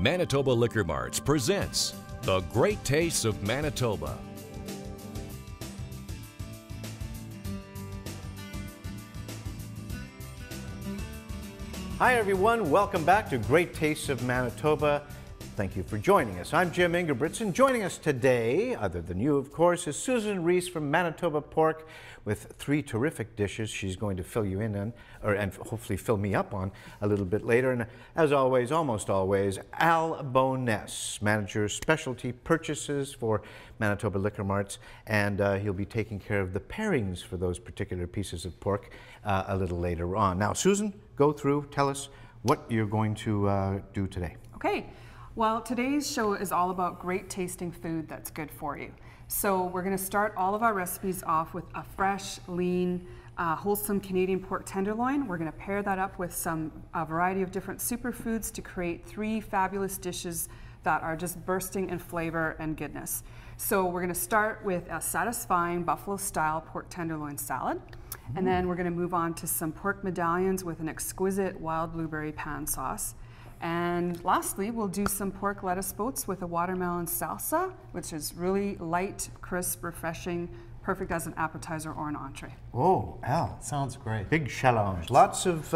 Manitoba Liquor Marts presents The Great Tastes of Manitoba. Hi everyone, welcome back to Great Tastes of Manitoba. Thank you for joining us. I'm Jim Ingebrigtsen. Joining us today, other than you of course, is Susan Reese from Manitoba Pork with three terrific dishes she's going to fill you in on, and hopefully fill me up on a little bit later. And as always, almost always, Al Boness, manager specialty purchases for Manitoba Liquor Marts, and he'll be taking care of the pairings for those particular pieces of pork a little later on. Now Susan, go through, tell us what you're going to do today. Okay. Well, today's show is all about great tasting food that's good for you. So we're going to start all of our recipes off with a fresh, lean, wholesome Canadian pork tenderloin. We're going to pair that up with a variety of different superfoods to create three fabulous dishes that are just bursting in flavor and goodness. So we're going to start with a satisfying buffalo-style pork tenderloin salad. And then we're going to move on to some pork medallions with an exquisite wild blueberry pan sauce. And lastly, we'll do some pork lettuce boats with a watermelon salsa, which is really light, crisp, refreshing, perfect as an appetizer or an entree. Oh, Al, sounds great. Big challenge. Lots of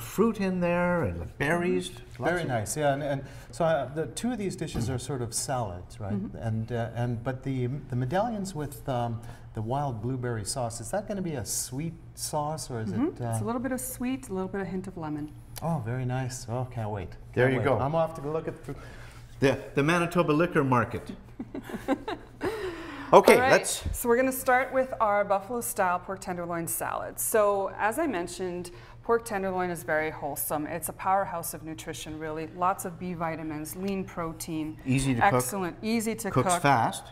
fruit in there and berries. Very nice, yeah. And so the two of these dishes are sort of salads, right? Mm-hmm. But the medallions with the wild blueberry sauce, is that going to be a sweet sauce or is it? It's a little bit of sweet, a little bit of hint of lemon. Oh, very nice. Oh, can't wait. There you go. I'm off to look at the Manitoba Liquor Market. Okay, right. So we're going to start with our buffalo-style pork tenderloin salad. So, as I mentioned, pork tenderloin is very wholesome. It's a powerhouse of nutrition, really. Lots of B vitamins, lean protein. Easy to cook. Excellent. Easy to cook. Cooks fast.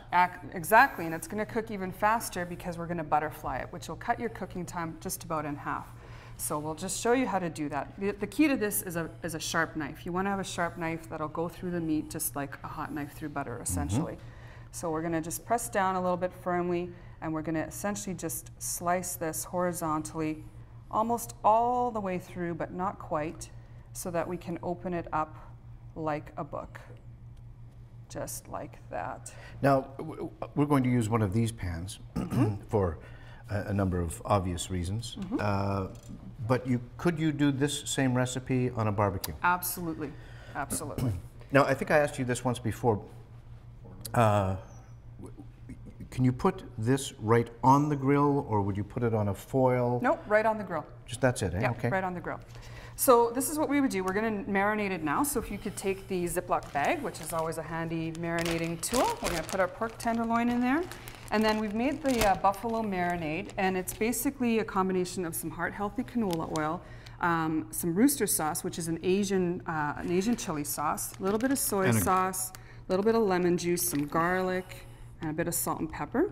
Exactly, and it's going to cook even faster because we're going to butterfly it, which will cut your cooking time just about in half. So we'll just show you how to do that. The key to this is a sharp knife. You want to have a sharp knife that'll go through the meat just like a hot knife through butter, essentially. So we're going to just press down a little bit firmly, and we're going to essentially just slice this horizontally almost all the way through, but not quite, so that we can open it up like a book. Just like that. Now, we're going to use one of these pans for a number of obvious reasons. But could you do this same recipe on a barbecue? Absolutely, absolutely. Now, I think I asked you this once before. Can you put this right on the grill, or would you put it on a foil? Nope, right on the grill. Just that's it, eh? Yeah, okay. Right on the grill. So this is what we would do. We're going to marinate it now. So if you could take the Ziploc bag, which is always a handy marinating tool, we're going to put our pork tenderloin in there. And then we've made the buffalo marinade, and it's basically a combination of some heart-healthy canola oil, some rooster sauce, which is an Asian chili sauce, a little bit of soy sauce, a little bit of lemon juice, some garlic, and a bit of salt and pepper.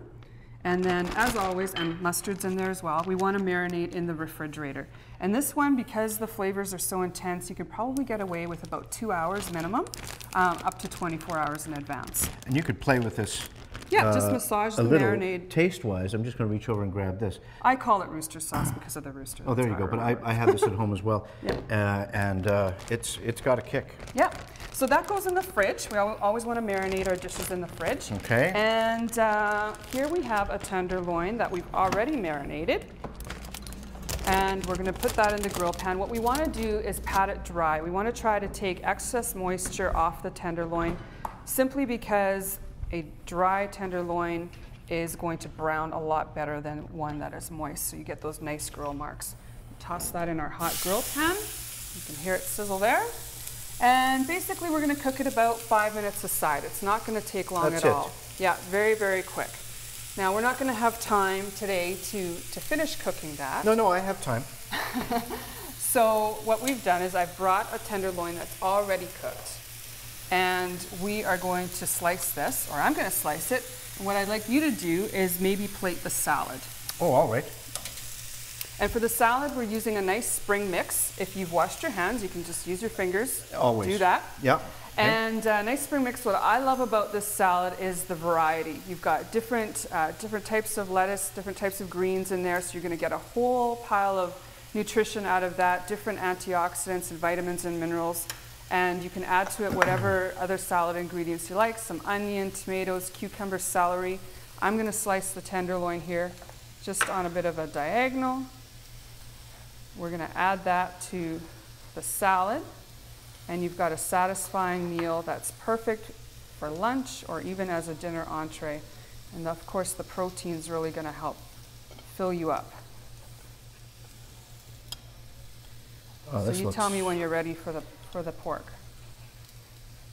And then, as always, and mustard's in there as well, we want to marinate in the refrigerator. And this one, because the flavors are so intense, you could probably get away with about 2 hours minimum, up to 24 hours in advance. And you could play with this. Yeah, just massage the marinade. Taste-wise, I'm just going to reach over and grab this. I call it rooster sauce because of the rooster. Oh, there you go. But I have this at home as well, it's got a kick. Yeah. So that goes in the fridge. We always want to marinate our dishes in the fridge. Okay. And here we have a tenderloin that we've already marinated. And we're going to put that in the grill pan. What we want to do is pat it dry. We want to try to take excess moisture off the tenderloin, simply because a dry tenderloin is going to brown a lot better than one that is moist, so you get those nice grill marks. Toss that in our hot grill pan. You can hear it sizzle there. And basically we're going to cook it about 5 minutes aside. It's not going to take long at all. Yeah, very, very quick. Now we're not going to have time today to finish cooking that. No, I have time. So what we've done is I've brought a tenderloin that's already cooked. And we are going to slice this, or I'm going to slice it. And what I'd like you to do is maybe plate the salad. Oh, all right. And for the salad, we're using a nice spring mix. If you've washed your hands, you can just use your fingers. Always. Do that. Yeah. And nice spring mix. What I love about this salad is the variety. You've got different types of lettuce, different types of greens in there, so you're going to get a whole pile of nutrition out of that, different antioxidants and vitamins and minerals. And you can add to it whatever other salad ingredients you like, some onion, tomatoes, cucumber, celery. I'm going to slice the tenderloin here just on a bit of a diagonal. We're going to add that to the salad, and you've got a satisfying meal that's perfect for lunch or even as a dinner entree. And of course, the protein's really going to help fill you up. Oh, so you tell me when you're ready for the pork.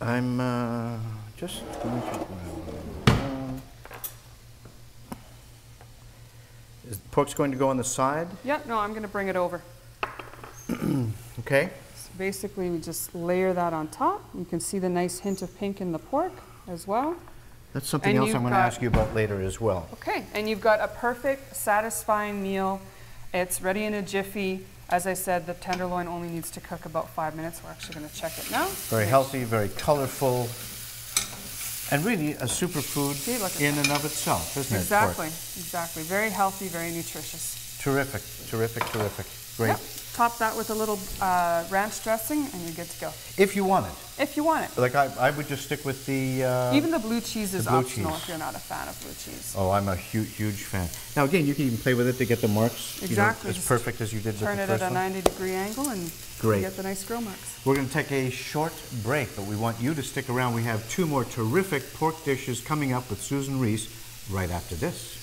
I'm just going to... Is the pork's going to go on the side? Yeah, no, I'm going to bring it over. Okay. So basically, we just layer that on top. You can see the nice hint of pink in the pork as well. That's something else I'm going to ask you about later as well. Okay, and you've got a perfect, satisfying meal. It's ready in a jiffy. As I said, the tenderloin only needs to cook about 5 minutes. We're actually going to check it now. Very healthy, very colorful, and really a superfood in and of itself, isn't it? Exactly, exactly. Very healthy, very nutritious. Terrific, terrific, terrific. Great. Yep. Top that with a little ranch dressing, and you're good to go. If you want it. If you want it. Like I would just stick with the... even the blue cheese is optional if you're not a fan of blue cheese. Oh, I'm a huge, huge fan. Now again, you can even play with it to get the marks. Exactly. You know, as perfect as you did with the first one. Turn it at a 90-degree angle, and you get the nice grill marks. We're going to take a short break, but we want you to stick around. We have two more terrific pork dishes coming up with Susan Reese right after this.